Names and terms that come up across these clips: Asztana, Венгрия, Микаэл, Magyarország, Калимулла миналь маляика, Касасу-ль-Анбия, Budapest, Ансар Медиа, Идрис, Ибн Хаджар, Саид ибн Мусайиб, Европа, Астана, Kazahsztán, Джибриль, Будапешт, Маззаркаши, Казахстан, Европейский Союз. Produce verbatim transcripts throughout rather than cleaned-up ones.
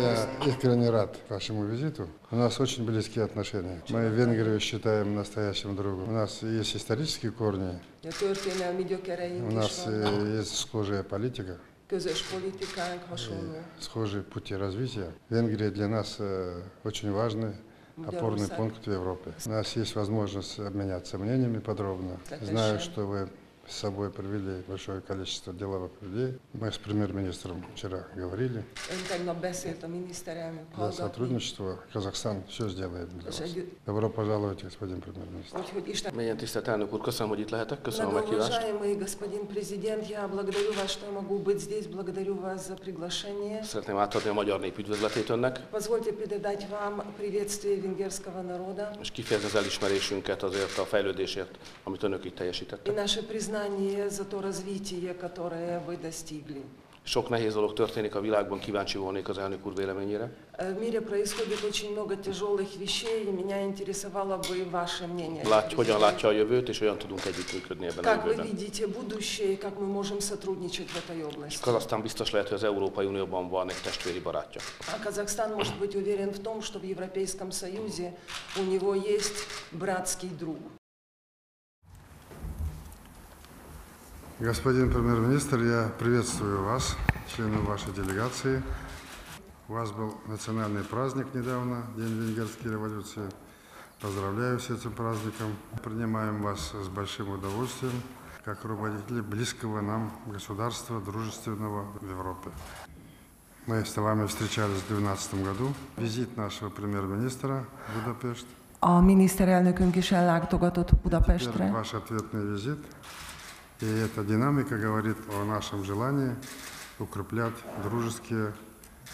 Я искренне рад вашему визиту. У нас очень близкие отношения. Мы Венгрию считаем настоящим другом. У нас есть исторические корни. У нас есть схожая политика. Схожие пути развития. Венгрия для нас очень важный опорный пункт в Европе. У нас есть возможность обменяться мнениями подробно. Знаю, что вы с собой привели большое количество деловых людей. Мы с премьер-министром вчера говорили. За сотрудничество Казахстан все сделает для вас. Добро пожаловать, господин премьер-министр. Уважаемый господин президент, я благодарю вас, что я могу быть здесь. Благодарю вас за приглашение. Позвольте передать вам приветствие венгерского народа. И наше признание за то развитие, которое вы достигли. Sok nehéz dolog történik a világban, kíváncsi volnék az elnök úr véleményére. В мире происходит очень много тяжелых вещей, меня интересовало бы ваше мнение. Lát, hogyan látja a jövőt, és hogyan tudunk együttműködni ebben a jövőben. Как вы видите будущее, как мы можем сотрудничать в этой области. Казахстан biztos lehet, hogy az Európai Unióban van egy testvéri barátja. Казахстан может быть уверен в том, что в Европейском Союзе у него есть братский друг. Господин премьер-министр, я приветствую вас, членов вашей делегации. У вас был национальный праздник недавно, День Венгерской революции. Поздравляю с этим праздником. Принимаем вас с большим удовольствием, как руководители близкого нам государства, дружественного в Европе. Мы с вами встречались в две тысячи двенадцатом году. Визит нашего премьер-министра в Будапешт. А miniszterelnökünk is ellátogatott Budapestre. Теперь ваш ответный визит. И эта динамика говорит о нашем желании укреплять дружеские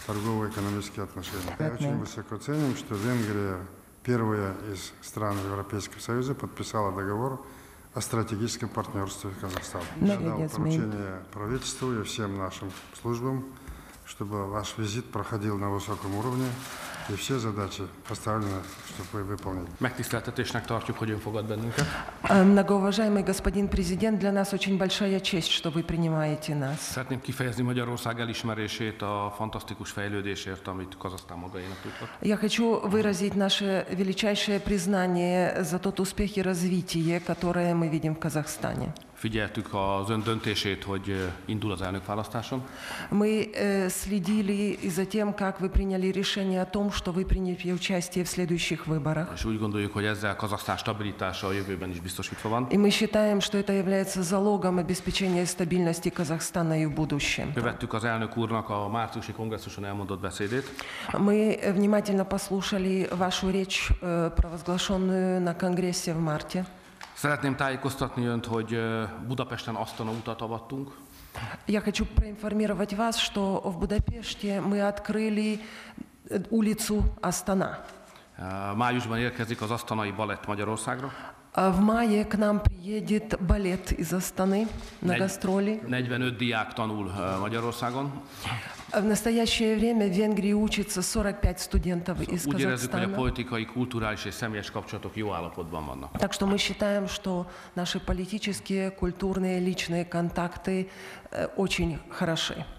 торгово-экономические отношения. Мы очень высоко ценим, что Венгрия, первая из стран Европейского Союза, подписала договор о стратегическом партнерстве с Казахстаном. Я дал поручение правительству и всем нашим службам, чтобы ваш визит проходил на высоком уровне. И все задачи поставлены, чтобы вы выполнили. Многоуважаемый господин президент, для нас очень большая честь, что вы принимаете нас. Я хочу выразить наше величайшее признание за тот успех и развитие, которое мы видим в Казахстане. Figyeltük az ön döntését, hogy indul az elnökválasztáson. Мы следили за тем, как вы приняли решение о том, что вы примете участие в следующих выборах. És úgy gondoljuk, hogy ezzel Kazahsztán stabilitása a jövőben is biztosítva van. И мы считаем, что это является залогом обеспечения стабильности Казахстана и в будущем. Követtük az elnök úrnak a márciusi kongresszuson elmondott beszédét. Мы внимательно послушали вашу речь, провозглашенную на конгрессе в марте. Szeretném tájékoztatni önt, hogy Budapesten Asztana utat avattunk. Я хочу проинформировать вас, что в Будапеште мы открыли улицу Астана. Májusban érkezik az asztanai balett Magyarországra. В мае к нам приедет балет из Астаны на гастроли. negyvenöt diák tanul Magyarországon. В настоящее время в Венгрии учатся сорок пять студентов из Казахстана. Так что мы считаем, что наши политические, культурные, личные контакты очень хороши.